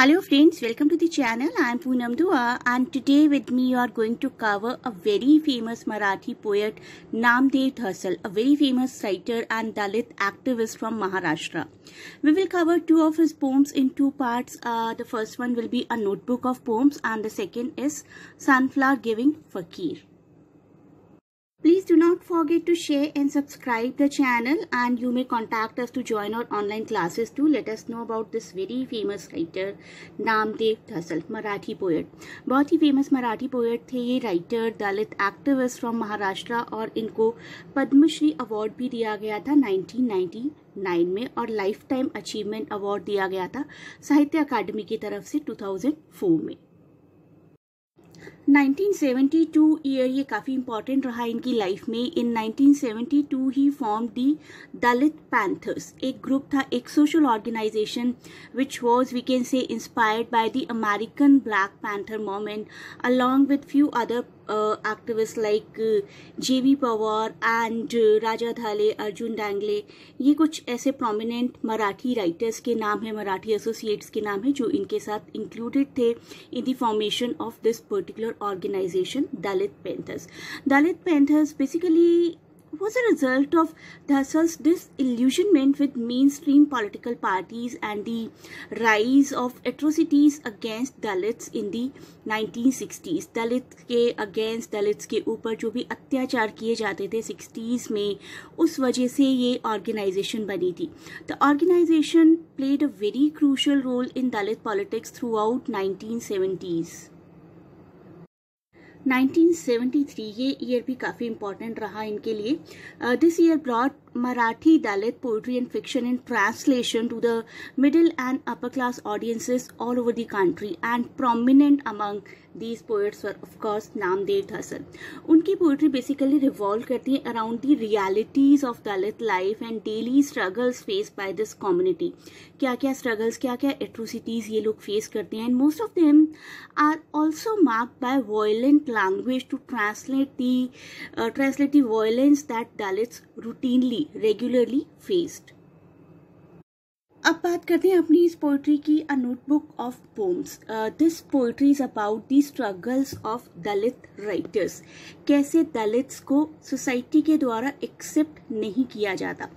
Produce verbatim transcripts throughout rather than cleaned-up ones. Hello friends, welcome to the channel. I am Poonam Dua and today with me you are going to cover a very famous Marathi poet Namdeo Dhasal, a very famous writer and Dalit activist from Maharashtra. We will cover two of his poems in two parts. Uh, the first one will be A Notebook of Poems and the second is Sunflower Giving Fakir. Please do not forget to share and subscribe the channel, and you may contact us to join our online classes to let us know about this very famous writer Namdeo Dhasal, Marathi poet. बहुत ही famous Marathi poet थे ये writer, Dalit activist from Maharashtra, और इनको Padma Shri award भी दिया गया था nineteen ninety-nine में और lifetime achievement award दिया गया था साहित्य अकादमी की तरफ से two thousand four में. nineteen seventy-two ईयर ये काफ़ी इम्पॉर्टेंट रहा इनकी लाइफ में. इन nineteen seventy-two ही फॉर्म दी दलित पैंथर्स, एक ग्रुप था, एक social organisation which was we can say inspired by the American black panther movement along with few other activist like J V Pawar and Raja Dhale, Arjun Dangle. ये कुछ ऐसे prominent Marathi writers के नाम है, मराठी एसोसिएट्स के नाम है जो इनके साथ इंक्लूडेड थे in the formation of this particular organisation Dalit Panthers. Dalit Panthers basically was a result of Dhasal's disillusionment with mainstream political parties and the rise of atrocities against Dalits in the nineteen sixties. Dalit के against Dalits के ऊपर जो भी अत्याचार किए जाते थे sixties में, उस वजह से ये organization बनी थी. The organization played a very crucial role in Dalit politics throughout nineteen seventies. nineteen seventy-three ये ईयर भी काफ़ी इम्पॉर्टेंट रहा इनके लिए. This year brought Marathi Dalit poetry and fiction in translation to the middle and upper class audiences all over the country, and prominent among these poets were of course Namdeo Dhasal. उनकी poetry basically revolve करती है around the realities of Dalit life and daily struggles faced by this community. क्या क्या struggles, क्या क्या atrocities ये लोग face करते हैं, and most of them are also marked by violent language to translate the uh, translate the violence that Dalits routinely regularly faced. अब बात करते हैं अपनी इस पोइट्री की, a notebook of poems. This poetry is about the struggles of Dalit writers, कैसे दलित्स को society के द्वारा एक्सेप्ट नहीं किया जाता.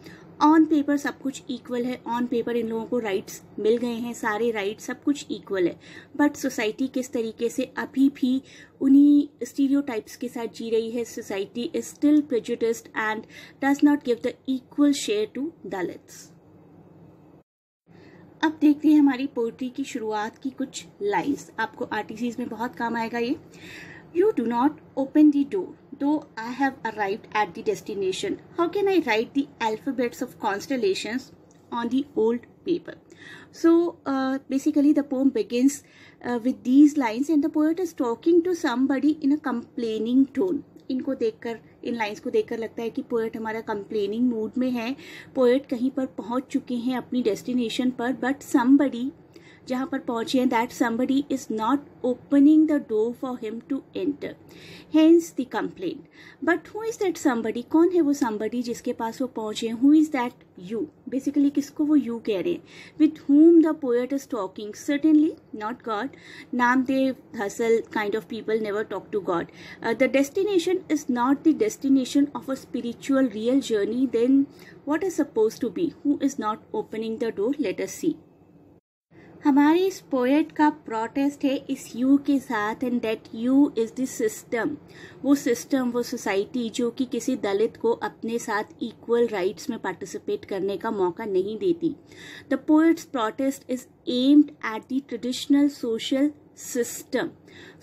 ऑन पेपर सब कुछ इक्वल है, ऑन पेपर इन लोगों को राइट्स मिल गए हैं, सारे राइट्स सब कुछ इक्वल है, बट सोसाइटी किस तरीके से अभी भी उन्हीं स्टीरियोटाइप्स के साथ जी रही है. Society is still prejudiced and does not give the equal share to Dalits. अब देखते हैं हमारी पोएट्री की शुरुआत की कुछ लाइन्स, आपको आरटीसीज में बहुत काम आएगा ये. You do not open the door, though I have arrived at the destination. How can I write the alphabets of constellations on the old paper? So uh, basically the poem begins uh, with these lines, and the poet is talking to somebody in a complaining tone. इनको देखकर, इन lines को देखकर लगता है कि poet हमारा complaining mood में है, पोएट कहीं पर पहुंच चुके हैं अपनी डेस्टिनेशन पर, बट समबडी जहाँ पर पहुंचे हैं, that somebody is not opening the door for him to enter, hence the complaint. But who is that somebody, कौन है वो समबडी जिसके पास वो पहुंचे हैं, who is that you, basically किसको वो यू कह रहे हैं, with whom the poet is talking. Certainly not God. Namdeo Dhasal kind of people never talk to God. The destination is not the destination of a spiritual real journey, then what is suppose to be. Who is not opening the door, let us see. हमारे इस poet का protest है इस you के साथ, and that you is the system, वो system, वो society जो कि किसी दलित को अपने साथ इक्वल राइट्स में पार्टिसिपेट करने का मौका नहीं देती. The poet's protest is aimed at the traditional social system,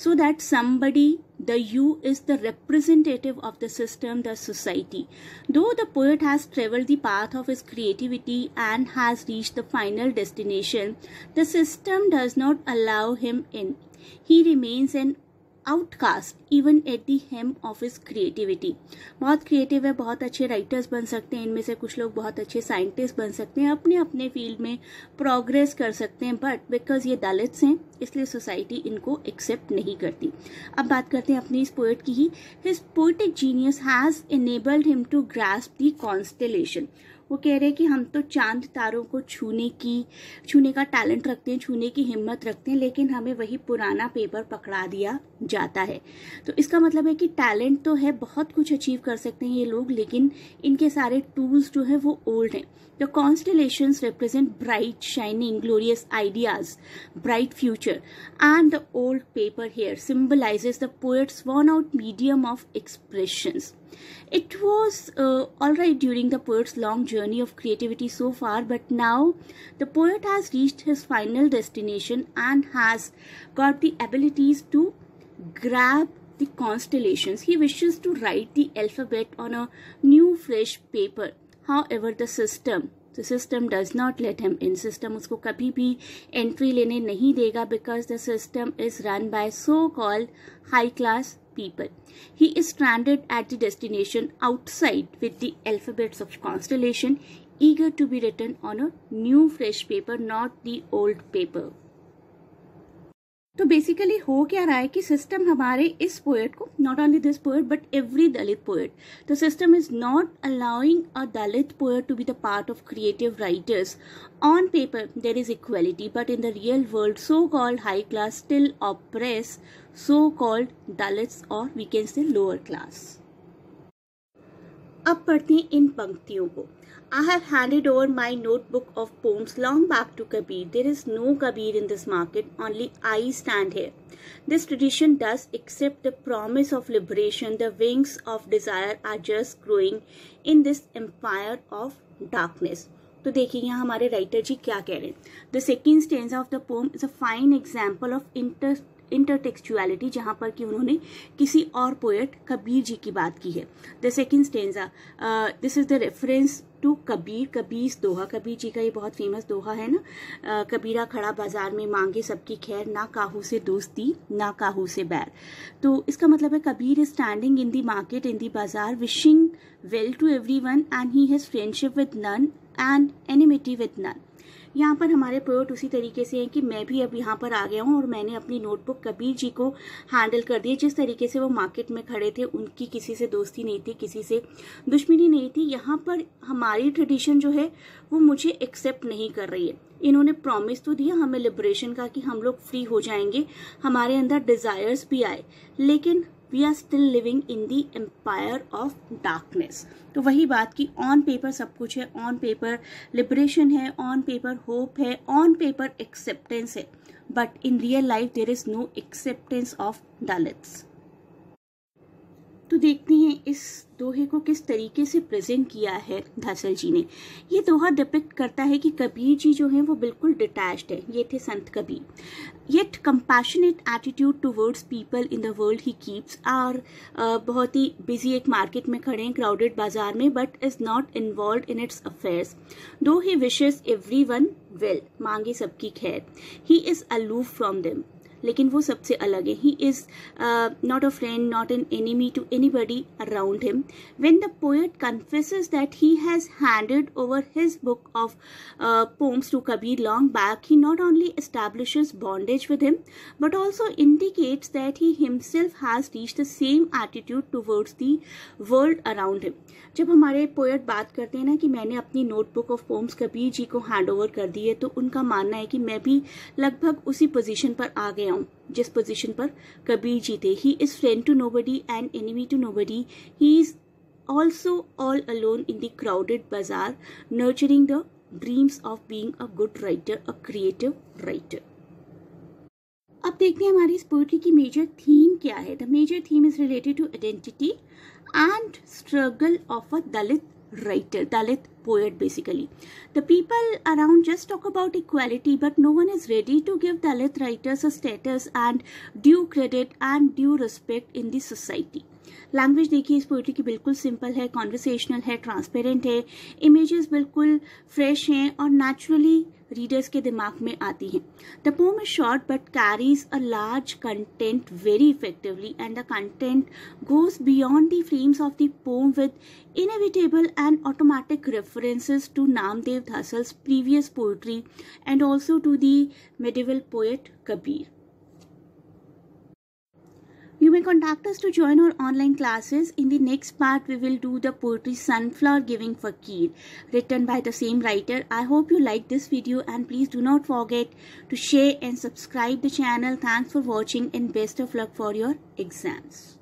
so that somebody, the you, is the representative of the system, the society. Though the poet has traveled the path of his creativity and has reached the final destination, the system does not allow him in. He remains an outcast even at the hem of his creativity. बहुत creative है, बहुत अच्छे writers बन सकते हैं, इनमें से कुछ लोग बहुत अच्छे साइंटिस्ट बन सकते हैं, अपने अपने फील्ड में प्रोग्रेस कर सकते हैं, बट बिकॉज ये दलित्स हैं इसलिए सोसाइटी इनको एक्सेप्ट नहीं करती. अब बात करते हैं अपनी इस पोएट की ही. His poetic genius has enabled him to grasp the constellation. वो कह रहे हैं कि हम तो चांद तारों को छूने की छूने का टैलेंट रखते हैं, छूने की हिम्मत रखते हैं, लेकिन हमें वही पुराना पेपर पकड़ा दिया जाता है। तो इसका मतलब है कि टैलेंट तो है, बहुत कुछ अचीव कर सकते हैं ये लोग, लेकिन इनके सारे टूल्स जो है वो ओल्ड हैं। The constellations represent bright shining glorious ideas, bright future, and the old paper here symbolises the poet's worn out medium of expressions. It was uh, all right during the poet's long journey of creativity so far, but now the poet has reached his final destination and has got the abilities to grab the constellations. He wishes to write the alphabet on a new fresh paper. However, the system The system does not let him in. System उसको कभी भी entry लेने नहीं देगा because the system is run by so-called high-class people. He is stranded at the destination outside with the alphabets of constellation, eager to be written on a new fresh paper, not the old paper. तो basically हो क्या रहा है कि system हमारे इस poet को, not only this poet but every Dalit poet, the system is not allowing a Dalit poet to be the part of creative writers. On paper there is equality, but in the real world so called high class still oppress so called Dalits और we can say lower class. अब पढ़ते हैं इन पंक्तियों को. I have handed over my notebook of poems long back to Kabir. There is no Kabir in this market, only I stand here. This tradition does accept the promise of liberation. The wings of desire are just growing in this empire of darkness. तो देखिए यहाँ हमारे writer जी क्या कह रहे हैं. The second stanza of the poem is a fine example of inter intertextuality, जहाँ पर कि उन्होंने किसी और पोएट कबीर जी की बात की है. The second stanza, this is the reference to Kabir, Kabir दोहा, कबीर जी का ये बहुत फेमस दोहा है ना, uh, कबीरा खड़ा बाजार में मांगे सबकी खैर, ना काहू से दोस्ती ना काहू से बैर. तो इसका मतलब है Kabir is standing in the market, in the bazaar, wishing well to every one and he has friendship with none and enmity with none. यहाँ पर हमारे पोएट उसी तरीके से हैं कि मैं भी अब यहाँ पर आ गया हूँ और मैंने अपनी नोटबुक कबीर जी को हैंडल कर दी. जिस तरीके से वो मार्केट में खड़े थे, उनकी किसी से दोस्ती नहीं थी, किसी से दुश्मनी नहीं थी. यहाँ पर हमारी ट्रेडिशन जो है वो मुझे एक्सेप्ट नहीं कर रही है. इन्होंने प्रॉमिस तो दिया हमें लिबरेशन का कि हम लोग फ्री हो जाएंगे, हमारे अंदर डिजायर्स भी आए, लेकिन we are still living in the empire of darkness. तो वही बात कि ऑन पेपर सब कुछ है, ऑन पेपर लिबरेशन है, ऑन पेपर होप है, ऑन पेपर एक्सेप्टेंस है, but in real life there is no acceptance of Dalits. तो देखते हैं इस दोहे को किस तरीके से प्रेजेंट किया है धासल जी ने. ये दोहा डिपिक्ट करता है कि कबीर जी जो हैं वो बिल्कुल डिटैच्ड है. ये थे Sant Kabir. Yet compassionate attitude towards people in the world he keeps. और बहुत ही बिजी एक मार्केट में खड़े हैं, क्राउडेड बाजार में, but is not involve in its affairs. दो he wishes every one well, मांगे सबकी खैर. He is aloof from them, लेकिन वो सबसे अलग है. He is not a friend, not an enemy to anybody around him. When the poet confesses that he has handed over his book of poems to Kabir long back, he not only establishes bondage with him but also indicates that he himself has reached the same attitude towards the world around him. जब हमारे poet बात करते हैं ना कि मैंने अपनी notebook of poems Kabir ji को हैंड ओवर कर दी है, तो उनका मानना है कि मैं भी लगभग उसी पोजीशन पर आ गया हूँ जिस पोजीशन पर कबीर जी थे. He is friend to nobody and enemy to nobody. He is also all alone in the crowded बाजार, nurturing the dreams of being a good writer, a creative writer. अब देखते हैं हमारी इस पोएट्री की मेजर थीम क्या है. The major theme is related to identity and struggle of a Dalit writer, Dalit poet basically. The people around just talk about equality, but no one is ready to give Dalit writers a status and due credit and due respect in the society. Language देखिए इस poetry की बिल्कुल simple है, conversational है, transparent है, images बिल्कुल fresh हैं और नेचुरली रीडर्स के दिमाग में आती हैं. The poem is short but carries a large content very effectively and the content goes beyond the frames of the poem with inevitable and automatic references to Namdev Dhasal's previous poetry and also to the medieval poet Kabir. may contact us to join our online classes. In the next part, we will do the poetry Sunflower Giving Fakir, written by the same writer. I hope you liked this video and please do not forget to share and subscribe the channel. Thanks for watching and best of luck for your exams.